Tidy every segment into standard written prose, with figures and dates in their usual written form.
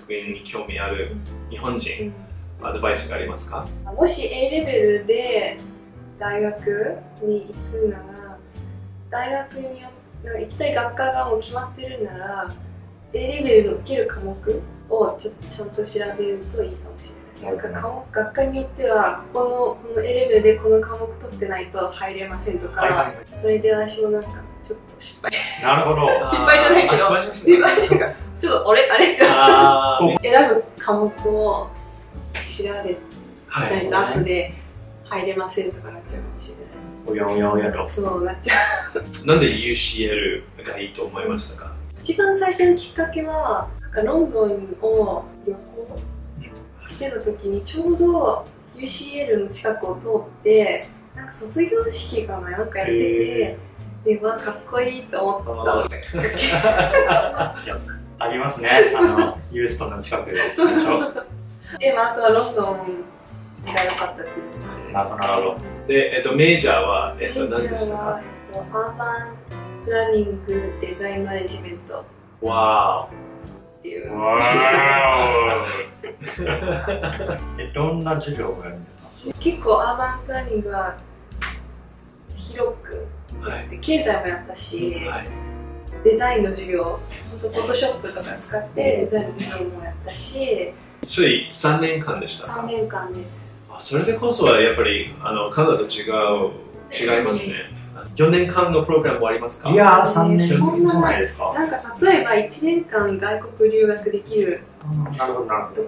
学園に興味ある日本人、アドバイスがありますか？もし A レベルで大学に行くなら、大学に行きたい学科がもう決まってるなら A レベルの受ける科目をちゃんと調べるといいかもしれない。なんか学科によってはこの A レベルでこの科目取ってないと入れませんとか、それで私もなんかちょっと失敗、なるほど失敗じゃないけど失敗っていうかちょっと俺あれって選ぶ科目を調べないと後で入れませんとかなっちゃうかもしれない。おやおやおやとそうなっちゃう。なんで UCL がいいと思いましたか？一番最初のきっかけはロンドンを旅行してた時にちょうど UCL の近くを通って、なんか卒業式かななんかやってて、でまあかっこいいと思ったのがきっかけ。ありますね、ユーストンの近くでしょ。でまああとはロンドンが良かったっていう。なるほど。でメジャーは何でしたか？アーバンプランニングデザインマネジメント。わーどんな授業があるんですか？結構アーバンプランニングは広く、はい、経済もやったし、はい、デザインの授業、Photoshop とか使ってデザインの授業もやったし、つい3年間でしたか？3年間です。あ、それでこそはやっぱりカナダと違いますね。4年間のプログラムもありますか？いやー、3年そんなないですか？なんか例えば1年間外国留学できるとか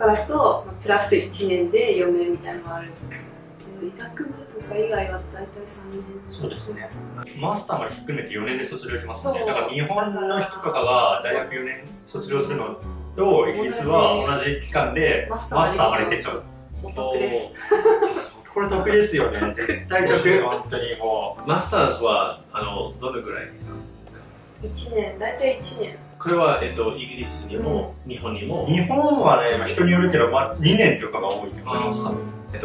だとプラス1年で4年みたいなのもある。医学部とか以外は大体3年。そうですね。マスターまで含めて4年で卒業しますね。だから日本の人とかが大学4年卒業するのとイギリスは同じ期間でマスターまで出ちゃう。お得です。これ得ですよね。絶対得。本当にもうマスターズはどのぐらいですか？1年、大体1年。これはイギリスにも日本にも。日本はね、人によるけど2年とかが多いと思います。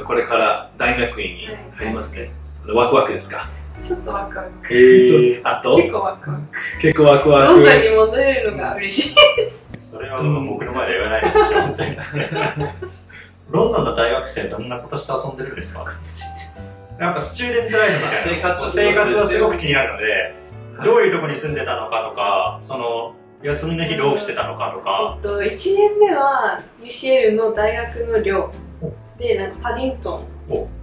これから大学院に入りますね。ワクワクですか？ちょっとワクワク。あと結構ワクワク。結構ワクワク。ロンドンに戻れるのが嬉しい。それは僕の前で言わないでしょみたいな。ロンドンの大学生どんなことして遊んでるんですか？なんかスチューデントライフの生活はすごく気になるので、はい、どういうとこに住んでたのかとか、その休みの日どうしてたのかとか。1年目は UCL の大学の寮で、なんかパディントン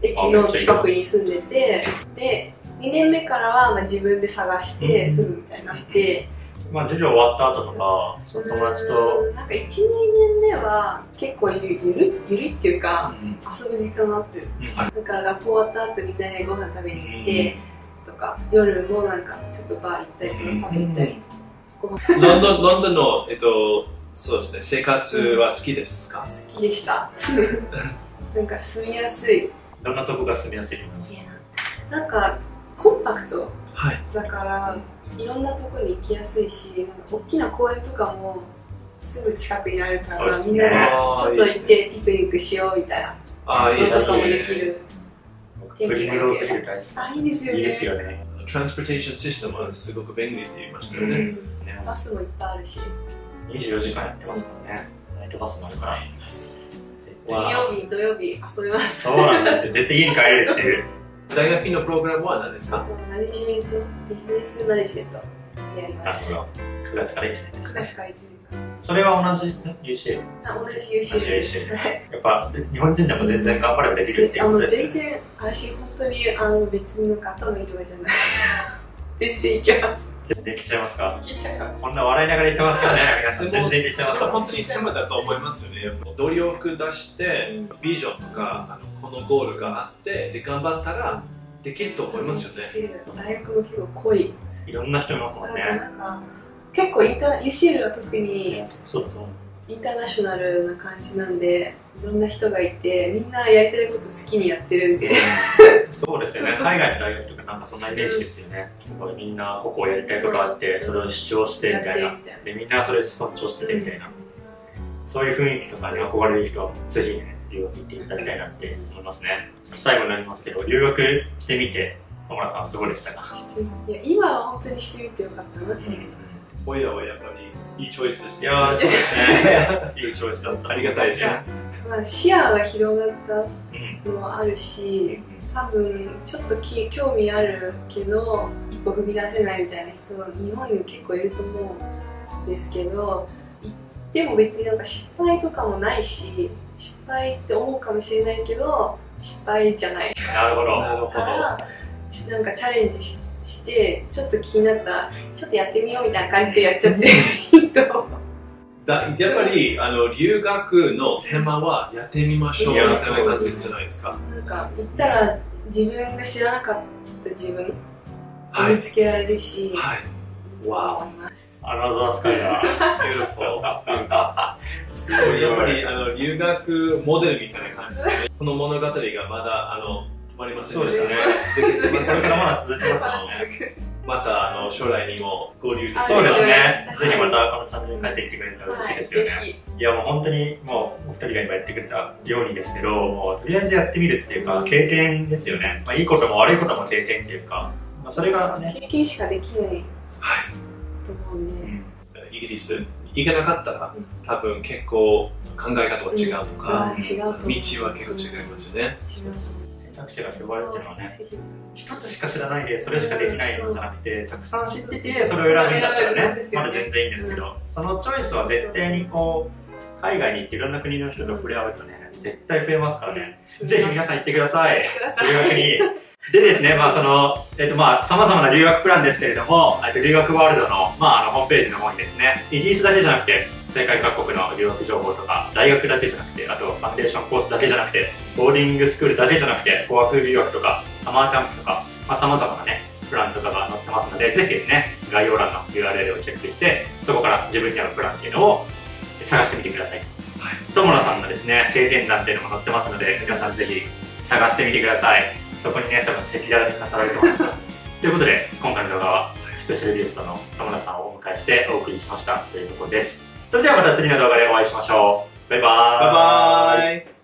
駅の近くに住んでて、で2年目からはまあ自分で探して住むみたいになって。まあ授業終わった後とか、その友達となんか1、2年目は結構ゆるいっていうか、遊ぶ時間があって、だから学校終わった後みんなでご飯食べに行ってとか、夜もなんかちょっとバー行ったりとかパブ行ったり。ロンドンのそうですね、生活は好きですか？好きでした。なんか住みやすい。どんなとこが住みやすいですか？なんかコンパクトだからいろんなとこに行きやすいし、なんか大きな公園とかもすぐ近くにあるから、みんなでちょっと行ってピクニックしようみたいなこともできる。天気が良ければ。あ、いいですよね。いいですよね。トランスポーテーションシステムはすごく便利って言いましたよね。バスもいっぱいあるし。24時間やってますからね。ナイトバスもあるから。土曜日遊びます。そうなんですよ。絶対家に帰れるっていう。大学院のプログラムは何ですか？マネジメント、ビジネスマネジメントやります。9月から1年です。9月から1年。それは同じ UCL？ 同じ UCL です。やっぱ日本人でも全然頑張ればできるっていうことです。全然、私本当に別になんか頭がいいとかじゃない。全然いけます。全然いけちゃいますか？いけちゃいます。こんな笑いながら言ってますからね、皆さん全然いけちゃいますか？本当にテーマだと思いますよね。努力出して、ビジョンとか、このゴールがあって、で頑張ったらできると思いますよね。大学も結構濃い。いろんな人いますもんね。結構UCL は特にインターナショナルな感じなんで、いろんな人がいて、みんなやりたいこと好きにやってるんで。そうですよね。海外の大学とかなんかそんなイメージですよね。すごいみんなここやりたいことがあって、それを主張してみたいな。でみんなそれ尊重しててみたいな。そういう雰囲気とかに憧れる人はぜひね、留学行っていただきたいなって思いますね。最後になりますけど、留学してみて、野村さんどうでしたか？いや、今は本当にしてみてよかったなって。おやおやっぱり。いいチョイスでした。いやー、そうですね。いいチョイスだった。ありがたいですね。まあ、視野が広がったのもあるし、多分ちょっと興味あるけど一歩踏み出せないみたいな人、日本にも結構いると思うんですけど、行っても別になんか失敗とかもないし、失敗って思うかもしれないけど失敗じゃない。なるほど。なるほど。なんかチャレンジしてちょっと気になった、ちょっとやってみようみたいな感じでやっちゃっていいと思う。やっぱり留学のテーマはやってみましょうみたいな感じじゃないですか。なんか行ったら自分が知らなかった自分を見つけられるし、わあ、アナザースカイだ。すごい、やっぱり留学モデルみたいな感じで、この物語がまだ止まりませんでしたね。これからまだ続きますので、また将来にも合流できそうですね。ぜひまたこのチャンネルに帰ってきてくれたら嬉しいですよね。いや、もう本当にもうお二人が今やってくれたようにですけど、もうとりあえずやってみるっていうか、経験ですよね。まあいいことも悪いことも経験っていうか、まあそれがね、経験しかできないと思うね。イギリス行けなかったら多分結構考え方が違うとか、道は結構違いますよね。選択肢が広がるっていうのはね、一つしか知らないでそれしかできないのじゃなくて、たくさん知っててそれを選ぶんだったらね、まだ全然いいんですけど、そのチョイスは絶対にこう海外に行っていろんな国の人と触れ合うとね、絶対増えますからね。ぜひ皆さん行ってください、留学に。でですね、まあそのさまざまな留学プランですけれども、留学ワールドのホームページの方にですね、イギリスだけじゃなくて世界各国の留学情報とか、大学だけじゃなくて、あとファンデーションコースだけじゃなくて、ボーディングスクールだけじゃなくて、語学留学とかサマーキャンプとか、さまざまなねプランとかが載ってますので、ぜひですね概要欄の URL をチェックして、そこから自分に合うプランっていうのを探してみてください。友野さんのですね経験談っていうのも載ってますので、皆さんぜひ探してみてください。そこにね多分赤裸々に語られてますということで、今回の動画はスペシャルゲストの友野さんをお迎えしてお送りしましたというところです。それではまた次の動画でお会いしましょう。バイバーイ。バイバーイ。